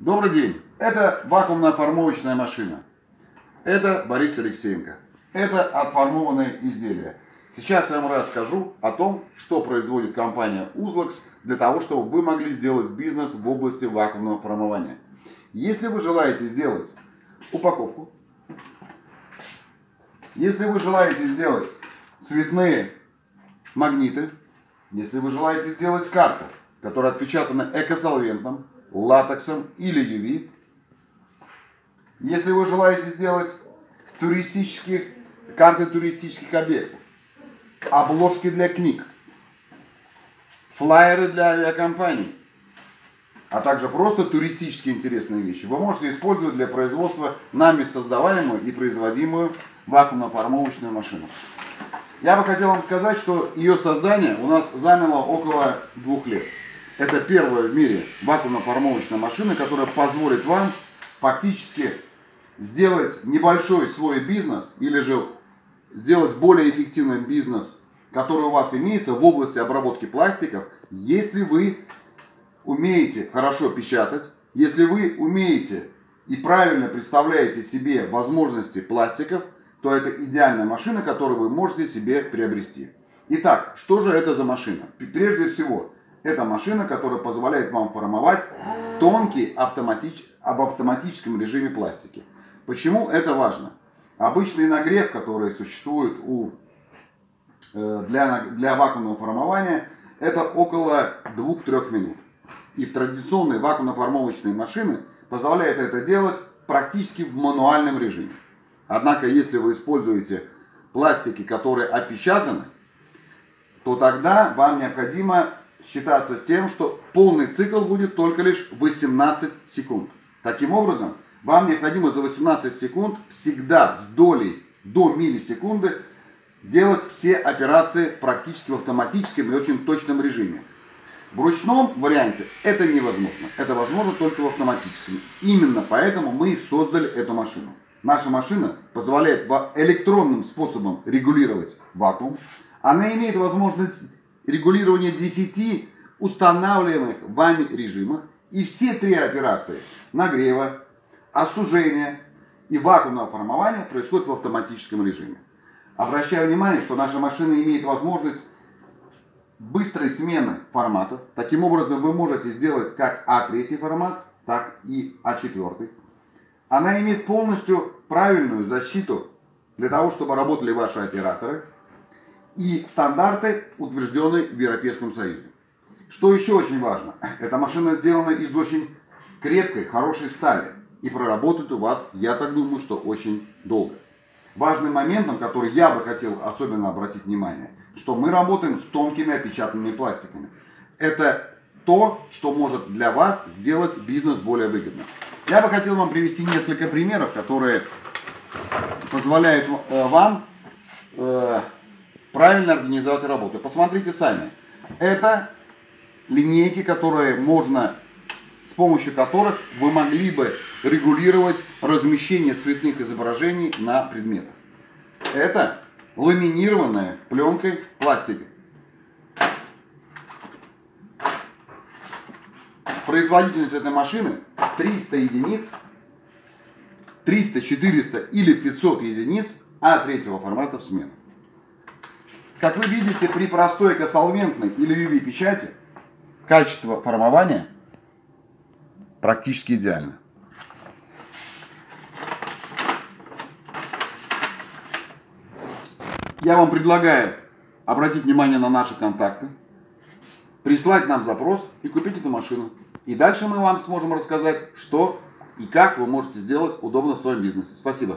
Добрый день! Это вакуумно-формовочная машина. Это Борис Алексеенко. Это отформованные изделия. Сейчас я вам расскажу о том, что производит компания UZLEX для того, чтобы вы могли сделать бизнес в области вакуумного формования. Если вы желаете сделать упаковку, если вы желаете сделать цветные магниты, если вы желаете сделать карты, которые отпечатаны экосолвентом, латексом или UV, если вы желаете сделать карты туристических объектов, обложки для книг, флайеры для авиакомпаний, а также просто туристически интересные вещи, вы можете использовать для производства нами создаваемую и производимую вакуумно-формовочную машину. Я бы хотел вам сказать, что ее создание у нас заняло около 2 лет. Это первая в мире вакуумно-формовочная машина, которая позволит вам фактически сделать небольшой свой бизнес или же сделать более эффективный бизнес, который у вас имеется в области обработки пластиков, если вы умеете хорошо печатать, если вы умеете и правильно представляете себе возможности пластиков, то это идеальная машина, которую вы можете себе приобрести. Итак, что же это за машина? Прежде всего, это машина, которая позволяет вам формовать тонкие в автоматическом режиме пластики. Почему это важно? Обычный нагрев, который существует для вакуумного формования, это около 2-3 минут. И в традиционной вакуумно-формовочной машине позволяет это делать практически в мануальном режиме. Однако, если вы используете пластики, которые опечатаны, то тогда вам необходимо считаться с тем, что полный цикл будет только лишь 18 секунд. Таким образом, вам необходимо за 18 секунд всегда с долей до миллисекунды делать все операции практически в автоматическом и очень точном режиме. В ручном варианте это невозможно. Это возможно только в автоматическом. Именно поэтому мы и создали эту машину. Наша машина позволяет электронным способом регулировать вакуум. Она имеет возможность регулирование 10 устанавливаемых вами режимах, и все 3 операции нагрева, остужения и вакуумного формования происходят в автоматическом режиме. Обращаю внимание, что наша машина имеет возможность быстрой смены форматов. Таким образом, вы можете сделать как А3 формат, так и А4. Она имеет полностью правильную защиту для того, чтобы работали ваши операторы. И стандарты, утвержденные в Европейском Союзе. Что еще очень важно, эта машина сделана из очень крепкой, хорошей стали. И проработает у вас, я так думаю, что очень долго. Важным моментом, который я бы хотел особенно обратить внимание, что мы работаем с тонкими опечатанными пластиками. Это то, что может для вас сделать бизнес более выгодным. Я бы хотел вам привести несколько примеров, которые позволяют вам правильно организовать работу. Посмотрите сами. Это линейки, которые с помощью которых вы могли бы регулировать размещение цветных изображений на предметах. Это ламинированная пленкой пластик. Производительность этой машины 300 единиц, 300, 400 или 500 единиц А3 формата в смену. Как вы видите, при простой экосолвентной или UV печати качество формования практически идеально. Я вам предлагаю обратить внимание на наши контакты, прислать нам запрос и купить эту машину. И дальше мы вам сможем рассказать, что и как вы можете сделать удобно в своем бизнесе. Спасибо.